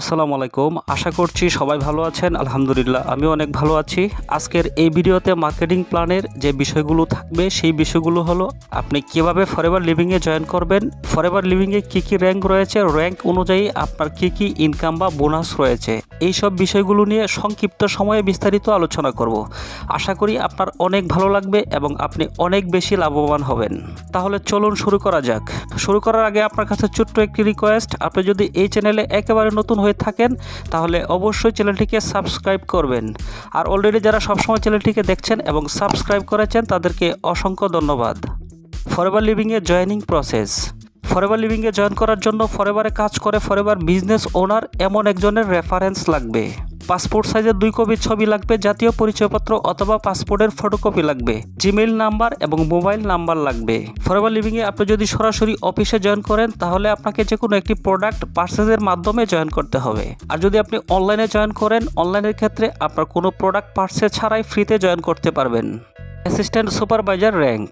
আসসালামু আলাইকুম, আশা করছি সবাই ভালো আছেন। আলহামদুলিল্লাহ, আমি অনেক ভালো আছি। আজকের এই ভিডিওতে মার্কেটিং প্ল্যানের যে বিষয়গুলো থাকবে সেই বিষয়গুলো হলো আপনি কিভাবে ফরএভার লিভিংয়ে জয়েন করবেন, ফরএভার লিভিংয়ে কি কি র্যাঙ্ক রয়েছে, র্যাঙ্ক অনুযায়ী আপনার কি কি ইনকাম বা বোনাস রয়েছে, এই সব বিষয়গুলো নিয়ে সংক্ষিপ্ত সময়ে বিস্তারিত আলোচনা করব। আশা করি আপনার অনেক ভালো লাগবে এবং আপনি অনেক বেশি লাভবান হবেন। তাহলে চলুন শুরু করা যাক। শুরু করার আগে আপনার কাছে ছোট্ট একটি রিকোয়েস্ট, আপনি যদি এই চ্যানেলে একেবারে নতুন হয়ে থাকেন তাহলে অবশ্যই চ্যানেলটিকে সাবস্ক্রাইব করবেন। আর অলরেডি যারা সবসময় চ্যানেলটিকে দেখছেন এবং সাবস্ক্রাইব করেছেন তাদেরকে অসংখ্য ধন্যবাদ। ফরএভার লিভিংয়ের জয়েনিং প্রসেস। ফরএভার লিভিংয়ে জয়েন করার জন্য ফরএভারে কাজ করে ফরএভার বিজনেস ওনার এমন একজনের রেফারেন্স লাগবে। পাসপোর্ট সাইজের 2 কপি ছবি লাগবে, জাতীয় পরিচয়পত্র অথবা পাসপোর্টের ফটোকপি লাগবে, জিমেইল নাম্বার এবং মোবাইল নাম্বার লাগবে। ফরএভার লিভিংয়ে আপনি যদি সরাসরি অফিসে জয়েন করেন তাহলে আপনাকে যে কোনো একটি প্রোডাক্ট পারচেজের মাধ্যমে জয়েন করতে হবে। আর যদি আপনি অনলাইনে জয়েন করেন, অনলাইনের ক্ষেত্রে আপনার কোনো প্রোডাক্ট পারচেজ ছাড়াই ফ্রিতে জয়েন করতে পারবেন। Assistant supervisor rank.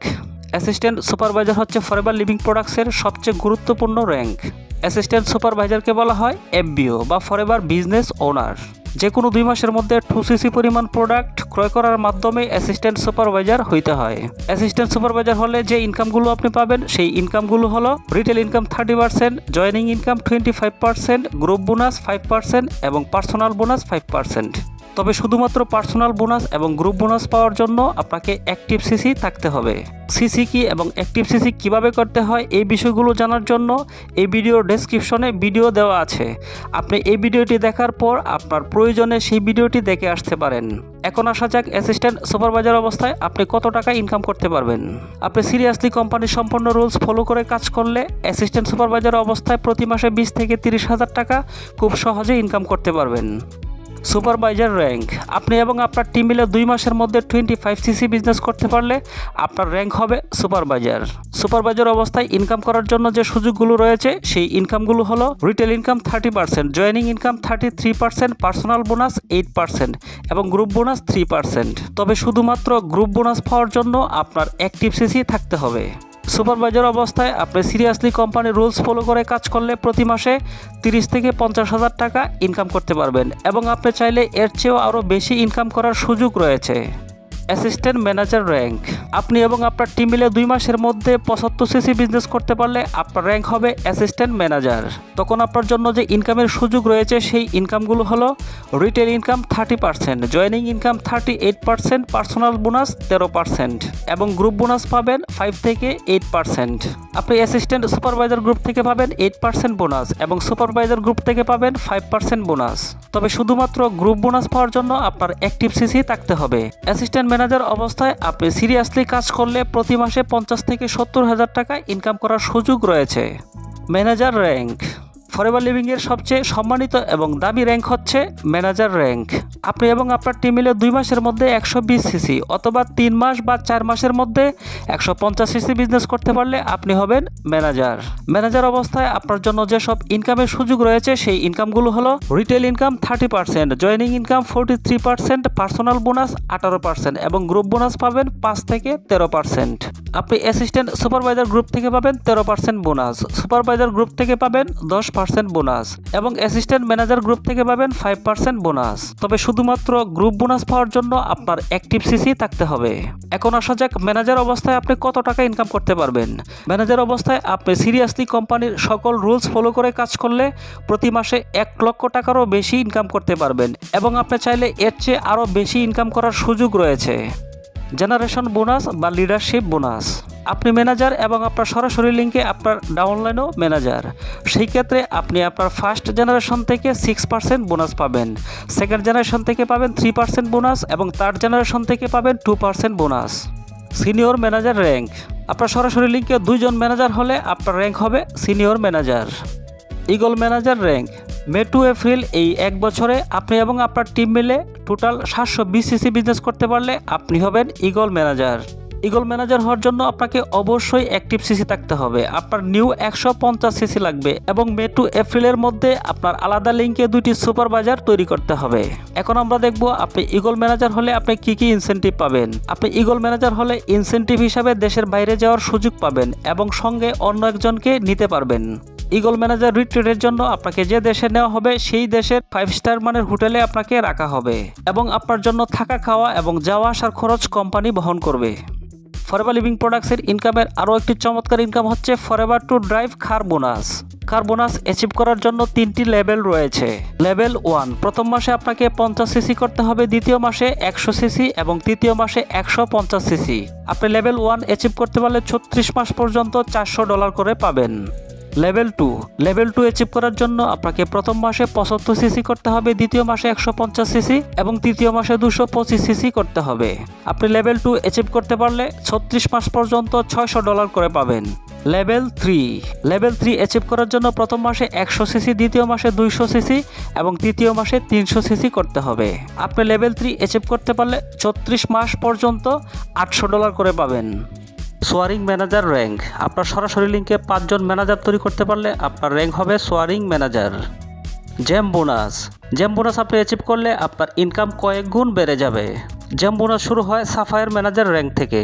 Assistant supervisor হচ্ছে ফরএভার লিভিং প্রোডাক্টসের সবচেয়ে গুরুত্বপূর্ণ র্যাঙ্ক। অ্যাসিস্ট্যান্ট সুপারভাইজারকে বলা হয় FBO বা ফরএভার বিজনেস ওনার। যে কোনো 2 মাসের মধ্যে 2cc পরিমাণ প্রোডাক্ট ক্রয় করার মাধ্যমে অ্যাসিস্ট্যান্ট সুপারভাইজার হইতে হয়। অ্যাসিস্ট্যান্ট সুপারভাইজার হলে যে ইনকামগুলো আপনি পাবেন সেই ইনকামগুলো হলো retail income 30%, joining income 25%, group bonus 5% এবং পার্সোনাল বোনাস 5%। তবে শুধুমাত্র পার্সোনাল বোনাস এবং গ্রুপ বোনাস পাওয়ার জন্য আপনাকে অ্যাক্টিভ সিসি থাকতে হবে। সিসি কি এবং অ্যাক্টিভ সিসি কিভাবে করতে হয় এই বিষয়গুলো জানার জন্য এই ভিডিওর ডেসক্রিপশনে ভিডিও দেওয়া আছে। আপনি এই ভিডিওটি দেখার পর আপনার প্রয়োজনে সেই ভিডিওটি দেখে আসতে পারেন। এখন আসা যাক অ্যাসিস্ট্যান্ট সুপারভাইজার অবস্থায় আপনি কত টাকা ইনকাম করতে পারবেন। আপনি সিরিয়াসলি কোম্পানির সম্পূর্ণ রুলস ফলো করে কাজ করলে অ্যাসিস্ট্যান্ট সুপারভাইজার অবস্থায় প্রতি মাসে 20 থেকে 30 হাজার টাকা খুব সহজে ইনকাম করতে পারবেন। Supervisor rank. আপনি এবং আপনার টিম মিলে 2 মাসের মধ্যে 25cc বিজনেস করতে পারলে আপনার র্যাঙ্ক হবে সুপারভাইজার। সুপারভাইজার অবস্থায় ইনকাম করার জন্য যে সুযোগগুলো রয়েছে সেই ইনকামগুলো হলো retail income 30%, joining income 33%, personal bonus 8% এবং গ্রুপ বোনাস 3%। তবে শুধুমাত্র গ্রুপ বোনাস পাওয়ার জন্য আপনার অ্যাক্টিভ সিসি থাকতে হবে। সুপারভাইজার অবস্থায় আপনি সিরিয়াসলি কোম্পানির রুলস ফলো করে কাজ করলে প্রতি মাসে 30 থেকে 50 হাজার টাকা ইনকাম করতে পারবেন এবং আপনি চাইলে এর চেয়েও আরও বেশি ইনকাম করার সুযোগ রয়েছে। Assistant manager rank. আপনি এবং আপনার টিম মিলে 2 মাসের মধ্যে 75cc বিজনেস করতে পারলে আপনার র্যাঙ্ক হবে অ্যাসিস্ট্যান্ট ম্যানেজার। তখন আপনার জন্য যে ইনকামের সুযোগ রয়েছে সেই ইনকামগুলো হলো retail income 30%, joining income 38%, personal bonus 13% এবং গ্রুপ বোনাস পাবেন 5 থেকে 8%। আপনি অ্যাসিস্ট্যান্ট সুপারভাইজার গ্রুপ থেকে পাবেন 8% বোনাস এবং সুপারভাইজার গ্রুপ থেকে পাবেন 5% বোনাস। তবে শুধুমাত্র গ্রুপ বোনাস পাওয়ার জন্য আপনার অ্যাক্টিভ সিসি থাকতে হবে। অ্যাসিস্ট্যান্ট ম্যানেজার অবস্থায় আপনি সিরিয়াসলি কাজ করলে প্রতি মাসে 50 থেকে 70 হাজার টাকা ইনকাম করার সুযোগ রয়েছে। Manager rank. ফরএভার লিভিংয়ের সবচেয়ে সম্মানিত এবং দামি র্যাঙ্ক হচ্ছে ম্যানেজার র্যাঙ্ক। আপনি এবং আপনার টিম মিলে 2 মাসের মধ্যে 120cc অথবা 3 মাস বা 4 মাসের মধ্যে 150cc বিজনেস করতে পারলে আপনি হবেন ম্যানেজার। ম্যানেজার অবস্থায় আপনার জন্য যেসব ইনকামের সুযোগ রয়েছে সেই ইনকামগুলো হলো retail income 30%, joining income 43%, personal bonus 18% এবং গ্রুপ বোনাস পাবেন 5 থেকে 13%। আপনি অ্যাসিস্ট্যান্ট সুপারভাইজার গ্রুপ থেকে পাবেন 13% বোনাস, সুপারভাইজার গ্রুপ থেকে পাবেন 10% বোনাস এবং অ্যাসিস্ট্যান্ট ম্যানেজার গ্রুপ থেকে পাবেন 5% বোনাস। তবে শুধুমাত্র গ্রুপ বোনাস পাওয়ার জন্য আপনার অ্যাক্টিভ সিসি থাকতে হবে। এখন আসা যাক ম্যানেজার অবস্থায় আপনি কত টাকা ইনকাম করতে পারবেন। ম্যানেজার অবস্থায় আপনি সিরিয়াসলি কোম্পানির সকল রুলস ফলো করে কাজ করলে প্রতি মাসে 1 লক্ষ টাকারও বেশি ইনকাম করতে পারবেন এবং আপনি চাইলে এর চেয়ে আরও বেশি ইনকাম করার সুযোগ রয়েছে। জেনারেশন বোনাস বা লিডারশিপ বোনাস। আপনি ম্যানেজার এবং আপনার সরাসরি লিঙ্কে আপনার ডাউনলাইনও ম্যানেজার, সেই ক্ষেত্রে আপনি আপনার ফার্স্ট জেনারেশন থেকে 6% বোনাস পাবেন, সেকেন্ড জেনারেশন থেকে পাবেন 3% বোনাস এবং থার্ড জেনারেশন থেকে পাবেন 2% বোনাস। Senior manager rank. আপনার সরাসরি লিঙ্কে 2জন ম্যানেজার হলে আপনার র্যাঙ্ক হবে senior manager. Eagle manager rank. May to April এই 1 বছরে আপনি এবং আপনার টিম মিলে টোটাল 720cc বিজনেস করতে পারলে আপনি হবেন ইগল ম্যানেজার। ইগল ম্যানেজার হওয়ার জন্য আপনাকে অবশ্যই অ্যাক্টিভ সিসি থাকতে হবে। আপনার নিউ 150cc লাগবে এবং মে টু এপ্রিলের মধ্যে আপনার আলাদা লিঙ্কে 2টি সুপারভাইজার তৈরি করতে হবে। এখন আমরা দেখব আপনি ইগল ম্যানেজার হলে আপনি কি কি ইনসেন্টিভ পাবেন। আপনি ইগল ম্যানেজার হলে ইনসেন্টিভ হিসাবে দেশের বাইরে যাওয়ার সুযোগ পাবেন এবং সঙ্গে অন্য একজনকে নিতে পারবেন। ইগল ম্যানেজার রিট্রিটের জন্য আপনাকে যে দেশে নেওয়া হবে সেই দেশের 5 স্টার মানের হোটেলে আপনাকে রাখা হবে এবং আপনার জন্য থাকা খাওয়া এবং যাওয়া আসার খরচ কোম্পানি বহন করবে। ফরএভার লিভিং প্রোডাক্টসের ইনকামের আরও একটি চমৎকার ইনকাম হচ্ছে forever to drive car bonus. Car bonus achieve করার জন্য 3টি লেভেল রয়েছে। লেভেল 1, প্রথম মাসে আপনাকে 50 সিসি করতে হবে, দ্বিতীয় মাসে 100 সিসি এবং তৃতীয় মাসে 150 সিসি। আপনি লেভেল 1 অ্যাচিভ করতে পারলে 36 মাস পর্যন্ত $400 করে পাবেন। লেভেল 2 অ্যাচিভ করার জন্য আপনাকে প্রথম মাসে 75 সিসি করতে হবে, দ্বিতীয় মাসে 150 সিসি এবং তৃতীয় মাসে 225 সিসি করতে হবে। আপনি লেভেল 2 অ্যাচিভ করতে পারলে 36 মাস পর্যন্ত $600 করে পাবেন। লেভেল 3 অ্যাচিভ করার জন্য প্রথম মাসে 100 সিসি, দ্বিতীয় মাসে 200 সিসি এবং তৃতীয় মাসে 300 সিসি করতে হবে। আপনি লেভেল 3 অ্যাচিভ করতে পারলে 36 মাস পর্যন্ত $800 করে পাবেন। সোয়ারিং ম্যানেজার র্যাঙ্ক, আপনার সরাসরি লিঙ্কে 5 জন ম্যানেজার তৈরি করতে পারলে আপনার র্যাঙ্ক হবে সোয়ারিং ম্যানেজার। জেম বোনাস আপনি অ্যাচিভ করলে আপনার ইনকাম কয়েক গুণ বেড়ে যাবে। জেম বোনাস শুরু হয় সাফায়ার ম্যানেজার র্যাঙ্ক থেকে।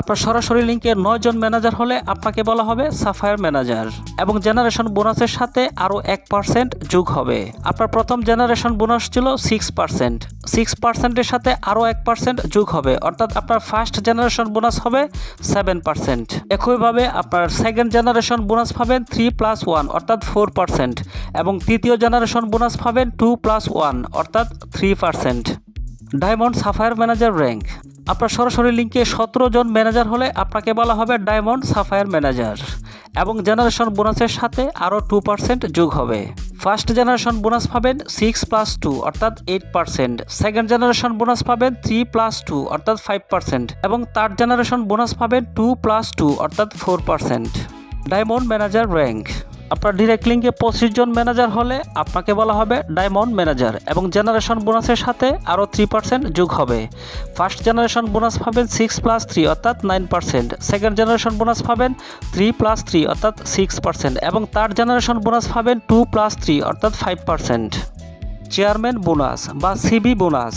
আপনার সরাসরি লিঙ্কে 9 জন ম্যানেজার হলে আপনাকে বলা হবে সাফায়ার ম্যানেজার এবং জেনারেশন বোনাসের সাথে আরও 1% যোগ হবে। আপনার প্রথম জেনারেশন বোনাস ছিল 6%, 6%-এর সাথে আরও 1% যোগ হবে, অর্থাৎ আপনার ফার্স্ট জেনারেশন বোনাস হবে 7%। একইভাবে আপনার সেকেন্ড জেনারেশন বোনাস পাবেন 3+1 অর্থাৎ 4% এবং তৃতীয় জেনারেশন বোনাস পাবেন 2+1 অর্থাৎ 3%। ডায়মন্ড সাফায়ার ম্যানেজার র্যাঙ্ক, আপনার সরাসরি লিঙ্কে 17 জন ম্যানেজার হলে আপনাকে বলা হবে ডায়মন্ড সাফায়ার ম্যানেজার এবং জেনারেশন বোনাসের সাথে আরও 2% যোগ হবে। ফার্স্ট জেনারেশন বোনাস পাবেন 6+2 অর্থাৎ 8%, সেকেন্ড জেনারেশন বোনাস পাবেন 3+2 অর্থাৎ 5% এবং থার্ড জেনারেশন বোনাস পাবেন 2+2 অর্থাৎ 4%। ডায়মন্ড ম্যানেজার র্যাঙ্ক, আপনার ডিরেক্ট লিঙ্কে 25 জন ম্যানেজার হলে আপনাকে বলা হবে ডায়মন্ড ম্যানেজার এবং জেনারেশন বোনাসের সাথে আরও 3% যোগ হবে। ফার্স্ট জেনারেশন বোনাস পাবেন 6+3 অর্থাৎ 9%, সেকেন্ড জেনারেশন বোনাস পাবেন 3+3 অর্থাৎ 6% এবং থার্ড জেনারেশন বোনাস পাবেন 2+3 অর্থাৎ 5%। চেয়ারম্যান বোনাস বা সিবি বোনাস,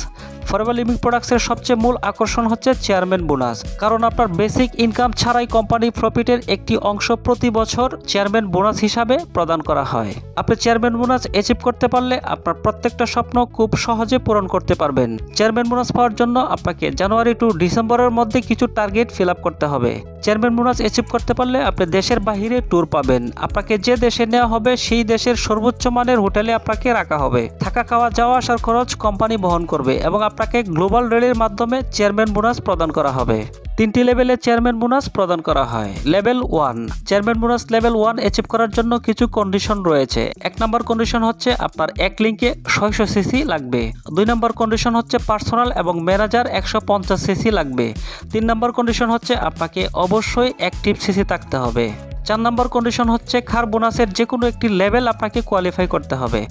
ফরএভার লিভিং প্রোডাক্টসের সবচেয়ে মূল আকর্ষণ হচ্ছে চেয়ারম্যান বোনাস, কারণ আপনার বেসিক ইনকাম ছাড়াই কোম্পানি প্রফিটের একটি অংশ প্রতি বছর চেয়ারম্যান বোনাস হিসাবে প্রদান করা হয়। আপনি চেয়ারম্যান বোনাস অ্যাচিভ করতে পারলে আপনার প্রত্যেকটা স্বপ্ন খুব সহজে পূরণ করতে পারবেন। চেয়ারম্যান বোনাস পাওয়ার জন্য আপনাকে জানুয়ারি টু ডিসেম্বরের মধ্যে কিছু টার্গেট ফিল আপ করতে হবে। চেয়ারম্যান বোনাস অ্যাচিভ করতে পারলে আপনি দেশের বাহিরে ট্যুর পাবেন। আপনাকে যে দেশে নেওয়া হবে সেই দেশের সর্বোচ্চ মানের হোটেলে আপনাকে রাখা হবে। থাকা খাওয়া যাওয়া আসার খরচ কোম্পানি বহন করবে এবং আপনাকে গ্লোবাল রেলের মাধ্যমে চেয়ারম্যান বোনাস প্রদান করা হবে। 3টি লেভেলে চেয়ারম্যান বোনাস প্রদান করা হয়। Level 1, chairman bonus level 1 achieve করার জন্য কিছু কন্ডিশন রয়েছে। 1 নম্বর কন্ডিশন হচ্ছে আপনার এক লিঙ্কে 600 সিসি লাগবে। 2 নম্বর কন্ডিশন হচ্ছে পার্সোনাল এবং ম্যানেজার 150 সিসি লাগবে। 3 নম্বর কন্ডিশন হচ্ছে আপনাকে অবশ্যই অ্যাক্টিভ সিসি থাকতে হবে। 4 নম্বর কন্ডিশন হচ্ছে কার বোনাসের যে কোনো একটি লেভেল আপনাকে কোয়ালিফাই করতে হবে।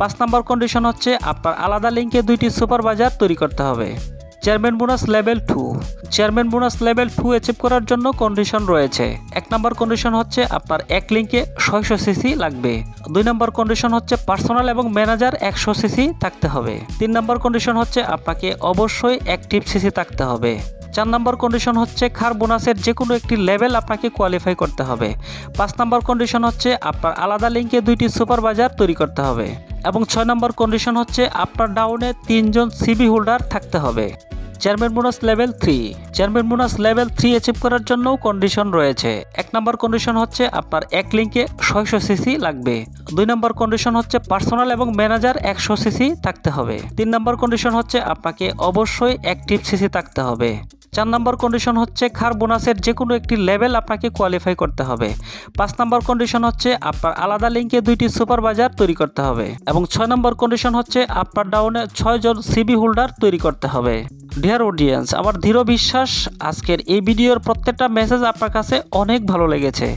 5 নম্বর কন্ডিশন হচ্ছে আপনার আলাদা লিঙ্কে 2টি সুপারভাইজার তৈরি করতে হবে। চেয়ারম্যান বোনাস লেভেল 2 অ্যাচিভ করার জন্য কন্ডিশন রয়েছে। 1 নম্বর কন্ডিশন হচ্ছে আপনার এক লিঙ্কে 600 সিসি লাগবে। 2 নম্বর কন্ডিশন হচ্ছে পার্সোনাল এবং ম্যানেজার 100 সিসি থাকতে হবে। 3 নম্বর কন্ডিশন হচ্ছে আপনাকে অবশ্যই অ্যাক্টিভ সিসি থাকতে হবে। 4 নম্বর কন্ডিশন হচ্ছে কার বোনাসের যে কোনো একটি লেভেল আপনাকে কোয়ালিফাই করতে হবে। 5 নম্বর কন্ডিশন হচ্ছে আপনার আলাদা লিঙ্কে 2টি সুপারভাইজার তৈরি করতে হবে এবং 6 নম্বর কন্ডিশন হচ্ছে আপনার ডাউনে 3 জন সিবি হোল্ডার থাকতে হবে। চেয়ারম্যান বোনাস লেভেল 3 অ্যাচিভ করার জন্যও কন্ডিশন রয়েছে। 1 নম্বর কন্ডিশন হচ্ছে আপনার এক লিঙ্কে 600 সিসি লাগবে। 2 নম্বর কন্ডিশন হচ্ছে পার্সোনাল এবং ম্যানেজার 100 সিসি থাকতে হবে। 3 নম্বর কন্ডিশন হচ্ছে আপনাকে অবশ্যই অ্যাক্টিভ সিসি থাকতে হবে। 4 নম্বর কন্ডিশন হচ্ছে কার বোনাসের যে কোনো একটি লেভেল আপনাকে কোয়ালিফাই করতে হবে। 5 নম্বর কন্ডিশন হচ্ছে আপনার আলাদা লিঙ্কে 2টি সুপারভাইজার তৈরি করতে হবে এবং 6 নম্বর কন্ডিশন হচ্ছে আপনার ডাউনে 6 জন সিবি হোল্ডার তৈরি করতে হবে। ডিয়ার অডিয়েন্স, আমার দৃঢ় বিশ্বাস আজকের এই ভিডিওর প্রত্যেকটা মেসেজ আপনার কাছে অনেক ভালো লেগেছে।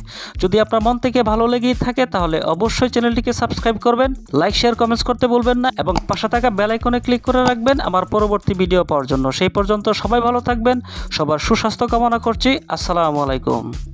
যদি আপনার মন থেকে ভালো লেগেই থাকে তাহলে অবশ্যই চ্যানেলটিকে সাবস্ক্রাইব করবেন, লাইক শেয়ার কমেন্টস করতে ভুলবেন না এবং পাশে থাকা বেল আইকনে ক্লিক করে রাখবেন আমার পরবর্তী ভিডিও পাওয়ার জন্য। সেই পর্যন্ত সবাই ভালো থাকবেন, সবার সুস্বাস্থ্য কামনা করছি। আসসালামু আলাইকুম।